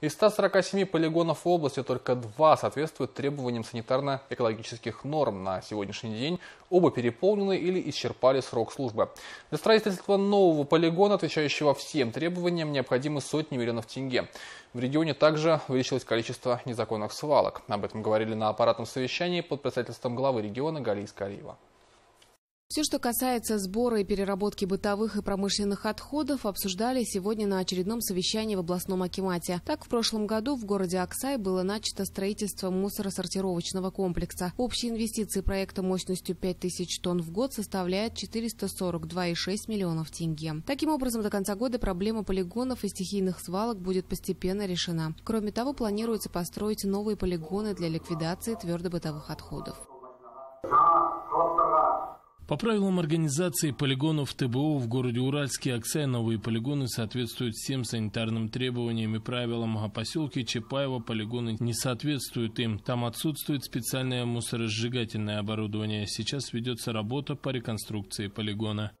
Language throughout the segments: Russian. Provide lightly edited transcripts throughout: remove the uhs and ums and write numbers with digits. Из 147 полигонов в области только 2 соответствуют требованиям санитарно-экологических норм. На сегодняшний день оба переполнены или исчерпали срок службы. Для строительства нового полигона, отвечающего всем требованиям, необходимы сотни миллионов тенге. В регионе также увеличилось количество незаконных свалок. Об этом говорили на аппаратном совещании под председательством главы региона Галии Калиева. Все, что касается сбора и переработки бытовых и промышленных отходов, обсуждали сегодня на очередном совещании в областном акимате. Так, в прошлом году в городе Аксай было начато строительство мусоросортировочного комплекса. Общие инвестиции проекта мощностью 5000 тонн в год составляют 442,6 миллионов тенге. Таким образом, до конца года проблема полигонов и стихийных свалок будет постепенно решена. Кроме того, планируется построить новые полигоны для ликвидации твердобытовых отходов. По правилам организации полигонов ТБО в городе Уральске Аксай новые полигоны соответствуют всем санитарным требованиям и правилам, а поселке Чапаева полигоны не соответствуют им. Там отсутствует специальное мусоросжигательное оборудование. Сейчас ведется работа по реконструкции полигона.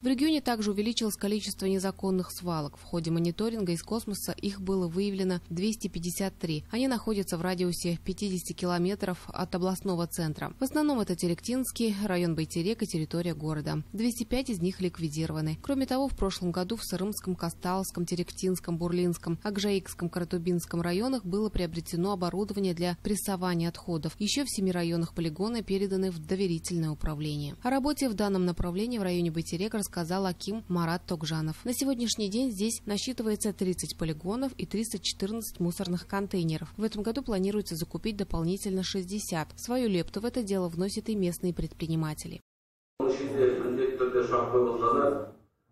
В регионе также увеличилось количество незаконных свалок. В ходе мониторинга из космоса их было выявлено 253. Они находятся в радиусе 50 километров от областного центра. В основном это Теректинский, район Байтерек и территория города. 205 из них ликвидированы. Кроме того, в прошлом году в Сырымском, Костальском, Теректинском, Бурлинском, Агжайикском, Кратубинском районах было приобретено оборудование для прессования отходов. Еще в 7 районах полигона переданы в доверительное управление. О работе в данном направлении в районе Байтерека сказал аким Марат Токжанов. На сегодняшний день здесь насчитывается 30 полигонов и 314 мусорных контейнеров. В этом году планируется закупить дополнительно 60. Свою лепту в это дело вносят и местные предприниматели.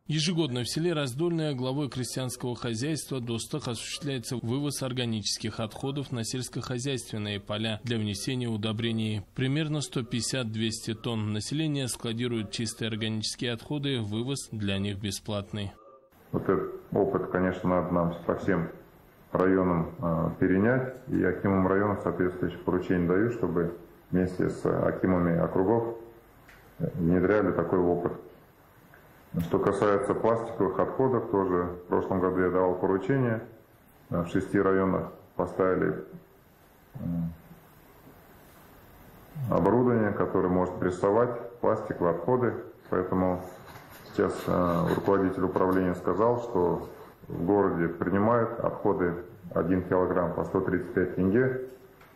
Ежегодно в селе Раздольное главой крестьянского хозяйства Достох осуществляется вывоз органических отходов на сельскохозяйственные поля для внесения удобрений. Примерно 150-200 тонн. Население складирует чистые органические отходы, вывоз для них бесплатный. Вот этот опыт, конечно, надо нам по всем районам перенять. И акимам районов соответствующие поручения даю, чтобы вместе с акимами округов внедряли такой опыт. Что касается пластиковых отходов, тоже в прошлом году я давал поручение. В 6 районах поставили оборудование, которое может прессовать пластиковые отходы. Поэтому сейчас руководитель управления сказал, что в городе принимают отходы 1 килограмм по 135 тенге.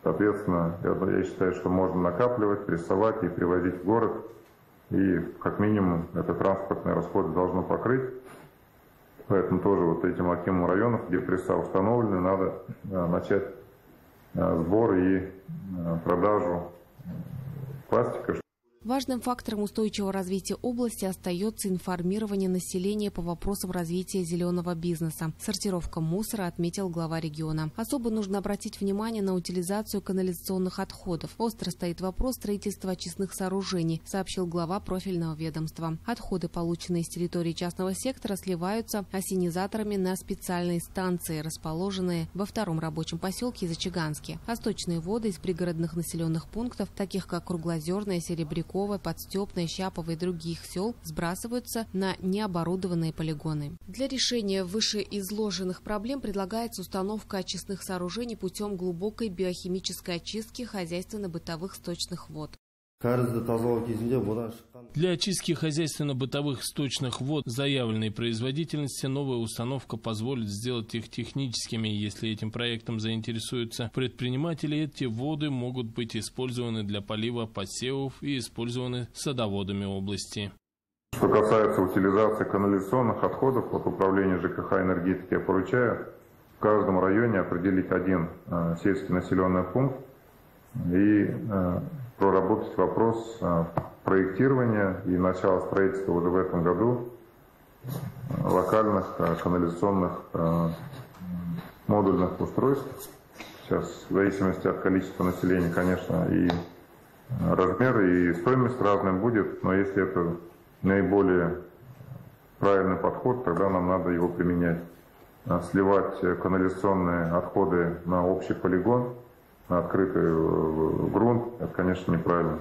Соответственно, я считаю, что можно накапливать, прессовать и привозить в город. И как минимум это транспортные расходы должно покрыть. Поэтому тоже вот этим акимам районов, где пресса установлены, надо начать сбор и продажу пластика. Важным фактором устойчивого развития области остается информирование населения по вопросам развития зеленого бизнеса. Сортировка мусора, отметил глава региона. Особо нужно обратить внимание на утилизацию канализационных отходов. Остро стоит вопрос строительства очистных сооружений, сообщил глава профильного ведомства. Отходы, полученные с территории частного сектора, сливаются ассенизаторами на специальные станции, расположенные во 2-м рабочем поселке Зачиганске. А сточные воды из пригородных населенных пунктов, таких как Круглозерное, Серебряное, Подстепно, Щапово и других сел, сбрасываются на необорудованные полигоны. Для решения вышеизложенных проблем предлагается установка очистных сооружений путем глубокой биохимической очистки хозяйственно-бытовых сточных вод. Для очистки хозяйственно-бытовых сточных вод заявленной производительности новая установка позволит сделать их техническими. Если этим проектом заинтересуются предприниматели, эти воды могут быть использованы для полива посевов и использованы садоводами области. Что касается утилизации канализационных отходов, от управления ЖКХ энергетики я поручаю в каждом районе определить 1 сельский населенный пункт и проработать вопрос проектирования и начала строительства уже в этом году локальных канализационных модульных устройств. Сейчас в зависимости от количества населения, конечно, и размер, и стоимость разным будет, но если это наиболее правильный подход, тогда нам надо его применять. Сливать канализационные отходы на общий полигон, на открытый грунт, это, конечно, неправильно.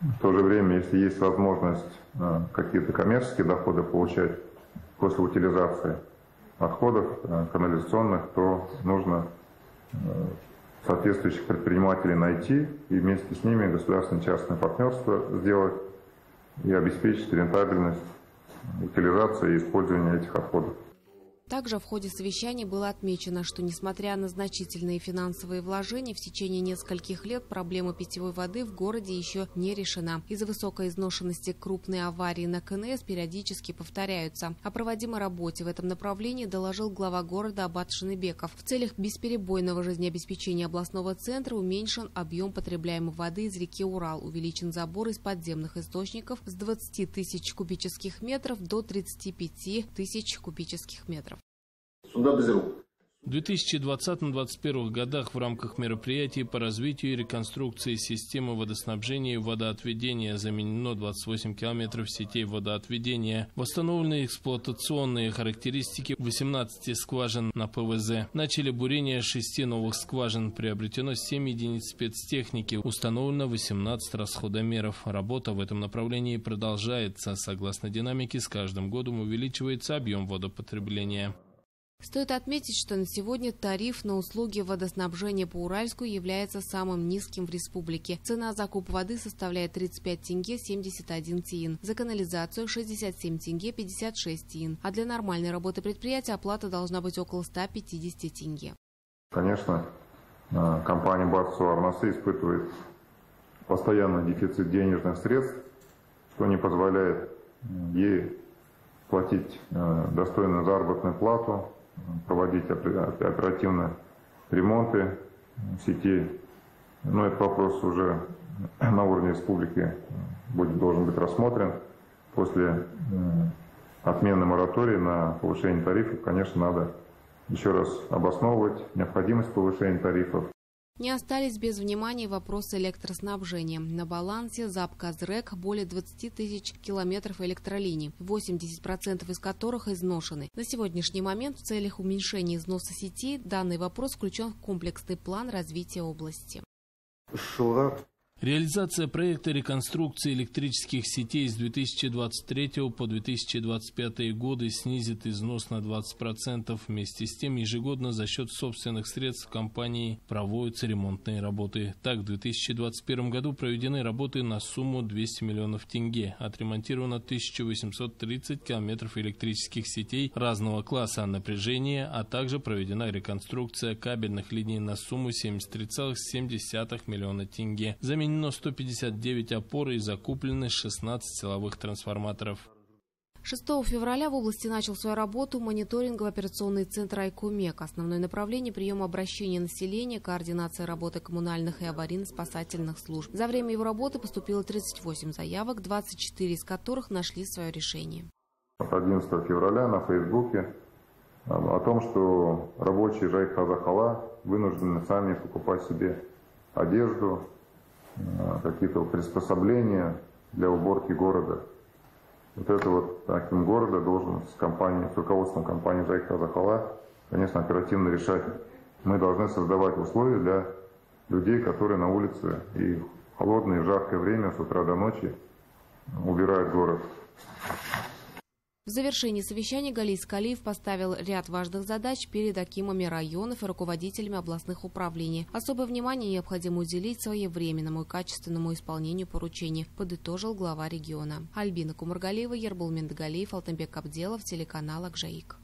В то же время, если есть возможность какие-то коммерческие доходы получать после утилизации, отходов канализационных, то нужно соответствующих предпринимателей найти и вместе с ними государственно-частное партнерство сделать и обеспечить рентабельность утилизации и использования этих отходов. Также в ходе совещаний было отмечено, что несмотря на значительные финансовые вложения, в течение нескольких лет проблема питьевой воды в городе еще не решена. Из-за высокой изношенности крупные аварии на КНС периодически повторяются. О проводимой работе в этом направлении доложил глава города Абат Беков. В целях бесперебойного жизнеобеспечения областного центра уменьшен объем потребляемой воды из реки Урал, увеличен забор из подземных источников с 20 тысяч кубических метров до 35 тысяч кубических метров. В 2020-2021 годах в рамках мероприятий по развитию и реконструкции системы водоснабжения и водоотведения заменено 28 километров сетей водоотведения. Восстановлены эксплуатационные характеристики 18 скважин на ПВЗ. Начали бурение 6 новых скважин. Приобретено 7 единиц спецтехники. Установлено 18 расходомеров. Работа в этом направлении продолжается. Согласно динамике, с каждым годом увеличивается объем водопотребления. Стоит отметить, что на сегодня тариф на услуги водоснабжения по Уральску является самым низким в республике. Цена закупа воды составляет 35 тенге 71 тиын, за канализацию 67 тенге 56 тиын, а для нормальной работы предприятия оплата должна быть около 150 тенге. Конечно, компания Барсуармасы испытывает постоянный дефицит денежных средств, что не позволяет ей платить достойную заработную плату, проводить оперативно ремонты сетей. Но этот вопрос уже на уровне республики должен быть рассмотрен. После отмены моратория на повышение тарифов, конечно, надо еще раз обосновывать необходимость повышения тарифов. Не остались без внимания вопросы электроснабжения. На балансе ЗапКазРЭК более 20 тысяч километров электролиний, 80% из которых изношены. На сегодняшний момент в целях уменьшения износа сетей данный вопрос включен в комплексный план развития области. Реализация проекта реконструкции электрических сетей с 2023 по 2025 годы снизит износ на 20%. Вместе с тем ежегодно за счет собственных средств компании проводятся ремонтные работы. Так, в 2021 году проведены работы на сумму 200 миллионов тенге. Отремонтировано 1830 километров электрических сетей разного класса напряжения, а также проведена реконструкция кабельных линий на сумму 73,7 миллиона тенге. Заменено 159 опор и закуплены 16 силовых трансформаторов. 6 февраля в области начал свою работу мониторинговый операционный центр «Айкумек». Основное направление – прием обращений населения, координация работы коммунальных и аварийно-спасательных служб. За время его работы поступило 38 заявок, 24 из которых нашли свое решение. 11 февраля на Фейсбуке о том, что рабочие Жайык Жахала вынуждены сами покупать себе одежду, какие-то приспособления для уборки города. Вот это вот таким города должен с руководством компании «Жайык Тазалау», конечно, оперативно решать. Мы должны создавать условия для людей, которые на улице и в холодное, и в жаркое время с утра до ночи убирают город. В завершении совещания Галий Калиев поставил ряд важных задач перед акимами районов и руководителями областных управлений. Особое внимание необходимо уделить своевременному и качественному исполнению поручений, подытожил глава региона. Альбина Кумургалиева, Ербулменд Галий, Алтенбек Абделов, телеканал Ақжайық.